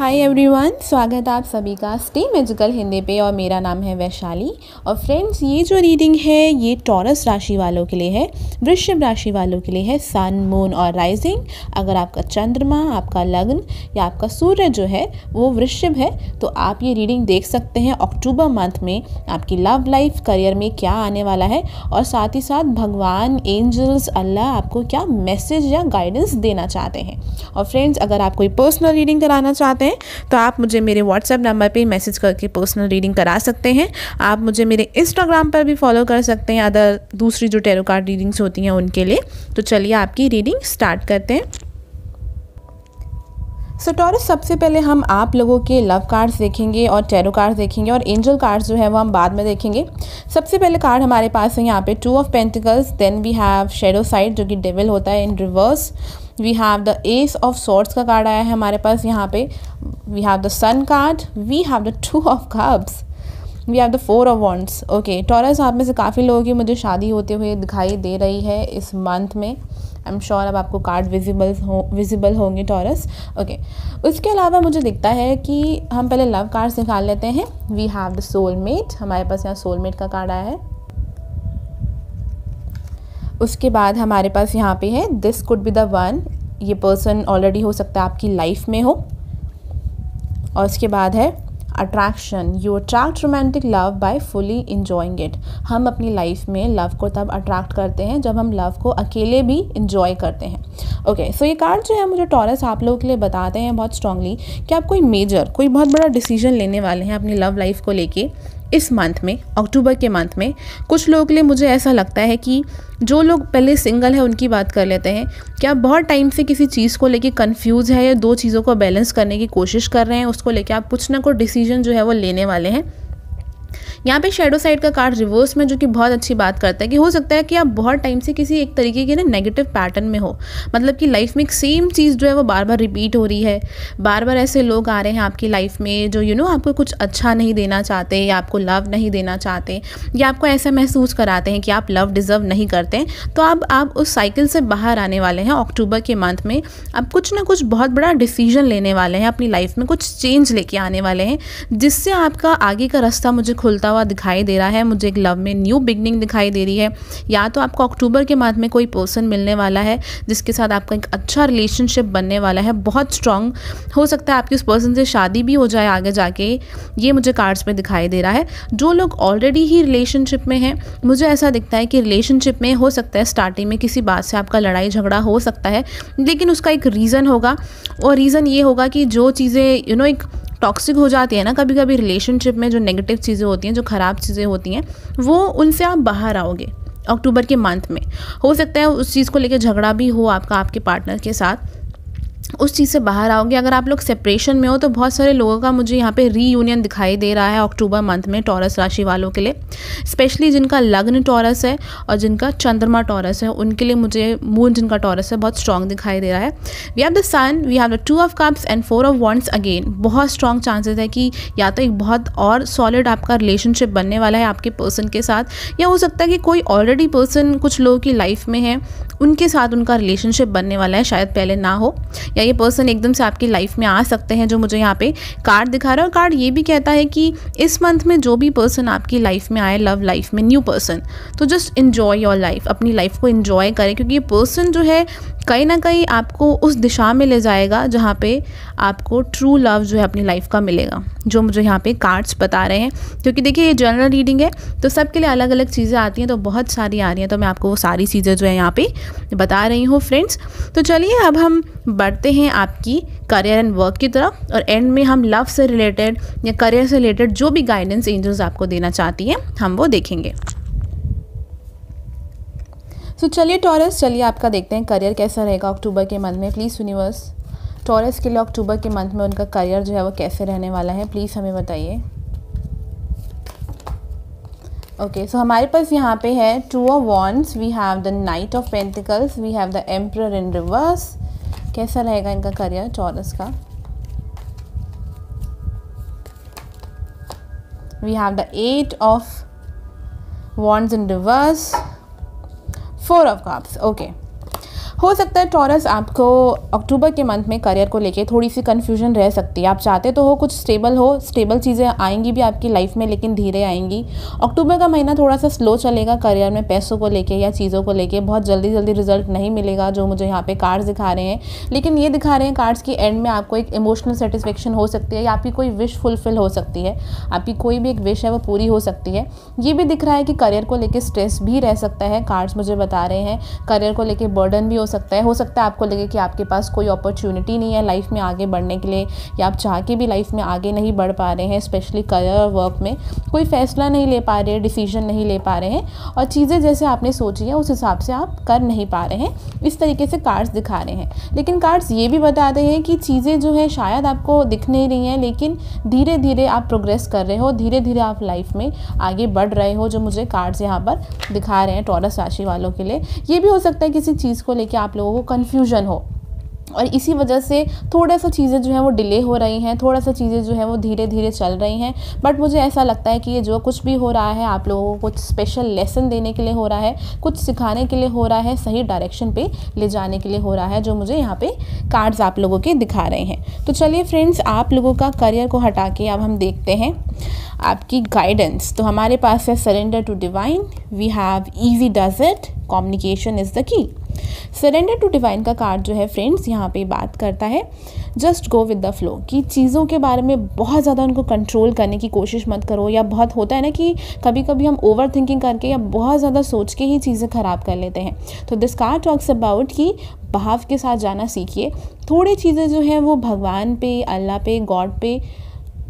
Hi everyone, स्वागत है आप सभी का स्टे मैजिकल हिंदी पे। और मेरा नाम है वैशाली। और फ्रेंड्स, ये जो रीडिंग है ये टोरस राशि वालों के लिए है, वृश्चिक राशि वालों के लिए है। सन, मून और राइजिंग। अगर आपका चंद्रमा, आपका लग्न या आपका सूर्य जो है वो वृश्चिक है तो आप ये रीडिंग देख सकते हैं। अक्टूबर मंथ में आपकी लव लाइफ, करियर में क्या आने वाला है और साथ ही साथ भगवान, एंजल्स, अल्लाह आपको क्या मैसेज या गाइडेंस देना चाहते हैं। और फ्रेंड्स, अगर आप कोई पर्सनल रीडिंग कराना चाहते हैं तो आप मुझे मेरे व्हाट्सएप नंबर पे मैसेज करके पर्सनल रीडिंग करा सकते हैं। आप मुझे मेरे इंस्टाग्राम पर भी फॉलो कर सकते हैं अदर दूसरी जो टैरो कार्ड रीडिंग्स होती हैं उनके लिए। तो चलिए आपकी रीडिंग स्टार्ट करते हैं। सो टॉरस, सबसे पहले हम आप लोगों के लव कार्ड्स देखेंगे और टैरो कार्ड्स देखेंगे और एंजल कार्ड्स जो है वो हम बाद में देखेंगे। सबसे पहले कार्ड हमारे पास है यहाँ पे two of pentacles, then we have shadow side जो कि डेविल होता है in reverse. We have the ace of swords का कार्ड आया है हमारे पास यहाँ पे। We have the sun card, we have the two of cups, we have the four of wands. Okay Taurus, आप में से काफ़ी लोगों की मुझे शादी होते हुए दिखाई दे रही है इस मंथ में। आई एम श्योर अब आपको कार्ड विजिबल होंगे टॉरस। ओके, उसके अलावा मुझे दिखता है कि हम पहले लव कार्ड्स निकाल लेते हैं। वी हैव द सोलमेट, हमारे पास यहाँ सोलमेट का कार्ड आया है। उसके बाद हमारे पास यहाँ पे है this could be the one, ये पर्सन ऑलरेडी हो सकता है आपकी लाइफ में हो। और उसके बाद है attraction, you attract romantic love by fully enjoying it. हम अपनी लाइफ में लव को तब अट्रैक्ट करते हैं जब हम लव को अकेले भी इंजॉय करते हैं। ओके सो ये कार्ड जो है मुझे टॉरस आप लोगों के लिए बताते हैं बहुत स्ट्रांगली कि आप कोई मेजर, कोई बहुत बड़ा डिसीजन लेने वाले हैं अपनी लव लाइफ को लेके इस मंथ में, अक्टूबर के मंथ में। कुछ लोगों के लिए मुझे ऐसा लगता है कि जो लोग पहले सिंगल है उनकी बात कर लेते हैं कि आप बहुत टाइम से किसी चीज़ को लेके कंफ्यूज है या दो चीज़ों को बैलेंस करने की कोशिश कर रहे हैं, उसको लेके आप कुछ ना कुछ डिसीजन जो है वो लेने वाले हैं। यहाँ पे शेडो साइड का कार्ड रिवर्स में जो कि बहुत अच्छी बात करता है कि हो सकता है कि आप बहुत टाइम से किसी एक तरीके के ना नेगेटिव पैटर्न में हो, मतलब कि लाइफ में सेम चीज़ जो है वो बार बार रिपीट हो रही है। बार बार ऐसे लोग आ रहे हैं आपकी लाइफ में जो आपको कुछ अच्छा नहीं देना चाहते या आपको लव नहीं देना चाहते या आपको ऐसा महसूस कराते हैं कि आप लव डिज़र्व नहीं करते। तो आप उस साइकिल से बाहर आने वाले हैं अक्टूबर के मंथ में। आप कुछ ना कुछ बहुत बड़ा डिसीजन लेने वाले हैं अपनी लाइफ में, कुछ चेंज लेके आने वाले हैं जिससे आपका आगे का रास्ता मुझे खुलता हुआ दिखाई दे रहा है। मुझे एक लव में न्यू बिगनिंग दिखाई दे रही है। या तो आपको अक्टूबर के मंथ में कोई पर्सन मिलने वाला है जिसके साथ आपका एक अच्छा रिलेशनशिप बनने वाला है, बहुत स्ट्रांग। हो सकता है आपकी उस पर्सन से शादी भी हो जाए आगे जाके, ये मुझे कार्ड्स में दिखाई दे रहा है। जो लोग ऑलरेडी ही रिलेशनशिप में हैं, मुझे ऐसा दिखता है कि रिलेशनशिप में हो सकता है स्टार्टिंग में किसी बात से आपका लड़ाई झगड़ा हो सकता है, लेकिन उसका एक रीज़न होगा और रीज़न ये होगा कि जो चीज़ें एक टॉक्सिक हो जाती है ना कभी कभी रिलेशनशिप में, जो नेगेटिव चीज़ें होती हैं, जो ख़राब चीज़ें होती हैं, वो उनसे आप बाहर आओगे अक्टूबर के मंथ में। हो सकता है उस चीज़ को लेकर झगड़ा भी हो आपका आपके पार्टनर के साथ, उस चीज़ से बाहर आओगे। अगर आप लोग सेपरेशन में हो तो बहुत सारे लोगों का मुझे यहाँ पे रीयूनियन दिखाई दे रहा है अक्टूबर मंथ में टॉरस राशि वालों के लिए। स्पेशली जिनका लग्न टॉरस है और जिनका चंद्रमा टॉरस है उनके लिए मुझे मून जिनका टॉरस है बहुत स्ट्रांग दिखाई दे रहा है। We have the sun, we have the two of cups and four of wands. Again बहुत स्ट्रांग चांसेस है कि या तो एक बहुत और सॉलिड आपका रिलेशनशिप बनने वाला है आपके पर्सन के साथ, या हो सकता है कि कोई ऑलरेडी पर्सन कुछ लोगों की लाइफ में है उनके साथ उनका रिलेशनशिप बनने वाला है, शायद पहले ना हो, या ये पर्सन एकदम से आपकी लाइफ में आ सकते हैं जो मुझे यहाँ पे कार्ड दिखा रहा है। और कार्ड ये भी कहता है कि इस मंथ में जो भी पर्सन आपकी लाइफ में आए, लव लाइफ में न्यू पर्सन, तो जस्ट इन्जॉय योर लाइफ, अपनी लाइफ को इन्जॉय करें, क्योंकि ये पर्सन जो है कहीं ना कहीं आपको उस दिशा में ले जाएगा जहाँ पे आपको ट्रू लव जो है अपनी लाइफ का मिलेगा, जो मुझे यहाँ पे कार्ड्स बता रहे हैं। क्योंकि देखिए ये जनरल रीडिंग है तो सबके लिए अलग अलग चीज़ें आती हैं, तो बहुत सारी आ रही हैं, तो मैं आपको वो सारी चीज़ें जो है यहाँ पे बता रही हूँ फ्रेंड्स। तो चलिए अब हम बढ़ते हैं आपकी करियर एंड वर्क की तरफ और एंड में हम लव से रिलेटेड या करियर से रिलेटेड जो भी गाइडेंस एंजल्स आपको देना चाहती हैं हम वो देखेंगे। तो चलिए टॉरस, चलिए आपका देखते हैं करियर कैसा रहेगा अक्टूबर के मंथ में। प्लीज़ यूनिवर्स, टॉरस के लिए अक्टूबर के मंथ में उनका करियर जो है वो कैसे रहने वाला है प्लीज़ हमें बताइए। ओके सो हमारे पास यहाँ पे है two of wands, we have the knight of pentacles, we have the emperor in reverse. कैसा रहेगा इनका करियर टॉरस का? We have the eight of wands in reverse, four of cups. Okay हो सकता है टॉरस आपको अक्टूबर के मंथ में करियर को लेके थोड़ी सी कन्फ्यूजन रह सकती है। आप चाहते तो हो कुछ स्टेबल हो, स्टेबल चीज़ें आएंगी भी आपकी लाइफ में, लेकिन धीरे आएंगी। अक्टूबर का महीना थोड़ा सा स्लो चलेगा करियर में, पैसों को लेके या चीज़ों को लेके। बहुत जल्दी जल्दी रिजल्ट नहीं मिलेगा जो मुझे यहाँ पे कार्ड्स दिखा रहे हैं, लेकिन ये दिखा रहे हैं कार्ड्स की एंड में आपको एक इमोशनल सेटिस्फेक्शन हो सकती है या आपकी कोई विश फुलफिल हो सकती है, आपकी कोई भी एक विश है वो पूरी हो सकती है। ये भी दिख रहा है कि करियर को लेके स्ट्रेस भी रह सकता है, कार्ड्स मुझे बता रहे हैं। करियर को लेके बर्डन भी हो सकता है आपको लगे कि आपके पास कोई अपॉर्चुनिटी नहीं है लाइफ में आगे बढ़ने के लिए, या आप चाह के भी लाइफ में आगे नहीं बढ़ पा रहे हैं, स्पेशली करियर और वर्क में कोई फैसला नहीं ले पा रहे, डिसीजन नहीं ले पा रहे हैं, और चीज़ें जैसे आपने सोची है उस हिसाब से आप कर नहीं पा रहे हैं। इस तरीके से कार्ड्स दिखा रहे हैं। लेकिन कार्ड्स ये भी बता रहे हैं कि चीज़ें जो है शायद आपको दिख नहीं रही हैं, लेकिन धीरे धीरे आप प्रोग्रेस कर रहे हो, धीरे धीरे आप लाइफ में आगे बढ़ रहे हो, जो मुझे कार्ड्स यहाँ पर दिखा रहे हैं टॉरस राशि वालों के लिए। ये भी हो सकता है किसी चीज़ को लेकर आप लोगों को कन्फ्यूजन हो और इसी वजह से थोड़ा सा चीज़ें जो हैं वो डिले हो रही हैं, थोड़ा सा चीज़ें जो हैं वो धीरे धीरे चल रही हैं। बट मुझे ऐसा लगता है कि ये जो कुछ भी हो रहा है आप लोगों को कुछ स्पेशल लेसन देने के लिए हो रहा है, कुछ सिखाने के लिए हो रहा है, सही डायरेक्शन पे ले जाने के लिए हो रहा है, जो मुझे यहाँ पे कार्ड्स आप लोगों के दिखा रहे हैं। तो चलिए फ्रेंड्स, आप लोगों का करियर को हटा के अब हम देखते हैं आपकी गाइडेंस। तो हमारे पास है surrender to divine, we have easy dessert, communication is the key. Surrender to divine का कार्ड जो है फ्रेंड्स यहाँ पे बात करता है just go with the flow, कि चीज़ों के बारे में बहुत ज़्यादा उनको कंट्रोल करने की कोशिश मत करो। या बहुत होता है ना कि कभी कभी हम ओवर थिंकिंग करके या बहुत ज़्यादा सोच के ही चीज़ें ख़राब कर लेते हैं। तो दिस कार्ड टॉक्स अबाउट कि भाव के साथ जाना सीखिए, थोड़ी चीज़ें जो हैं वो भगवान पे, अल्लाह पे, गॉड पे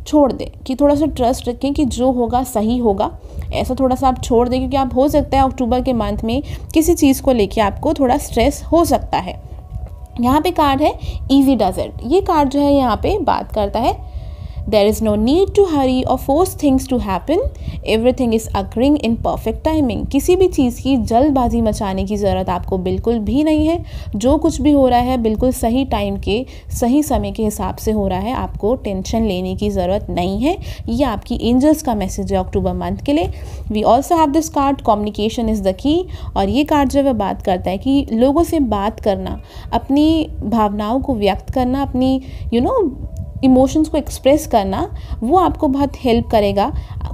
छोड़ दें, कि थोड़ा सा ट्रस्ट रखें कि जो होगा सही होगा, ऐसा थोड़ा सा आप छोड़ दें। क्योंकि आप हो सकता है अक्टूबर के मंथ में किसी चीज़ को लेके आपको थोड़ा स्ट्रेस हो सकता है। यहाँ पे कार्ड है ईवी डेज़र्ट। ये कार्ड जो है यहाँ पे बात करता है there is no need to hurry और force things to happen, everything is occurring in perfect timing. किसी भी चीज़ की जल्दबाजी मचाने की ज़रूरत आपको बिल्कुल भी नहीं है, जो कुछ भी हो रहा है बिल्कुल सही टाइम के, सही समय के हिसाब से हो रहा है, आपको टेंशन लेने की ज़रूरत नहीं है। ये आपकी एंजल्स का मैसेज है अक्टूबर मंथ के लिए। We also have this card communication is the key, और ये कार्ड जो है बात करता है कि लोगों से बात करना, अपनी भावनाओं को व्यक्त करना, अपनी इमोशंस को एक्सप्रेस करना, वो आपको बहुत हेल्प करेगा,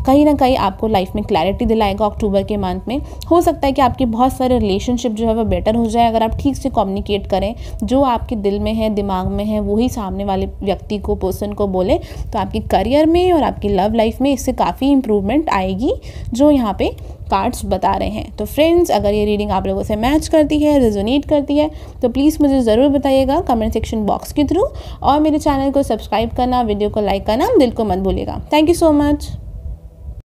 कहीं ना कहीं आपको लाइफ में क्लैरिटी दिलाएगा। अक्टूबर के मंथ में हो सकता है कि आपके बहुत सारे रिलेशनशिप जो है वो बेटर हो जाए अगर आप ठीक से कम्युनिकेट करें, जो आपके दिल में है, दिमाग में है, वही सामने वाले व्यक्ति को, पर्सन को बोले। तो आपके करियर में और आपकी लव लाइफ में इससे काफ़ी इम्प्रूवमेंट आएगी, जो यहाँ पर कार्ड्स बता रहे हैं। तो फ्रेंड्स, अगर ये रीडिंग आप लोगों से मैच करती है, रेजोनेट करती है, तो प्लीज़ मुझे ज़रूर बताइएगा कमेंट सेक्शन बॉक्स के थ्रू, और मेरे चैनल को सब्सक्राइब करना, वीडियो को लाइक करना दिल को मत भूलिएगा। Thank you so much.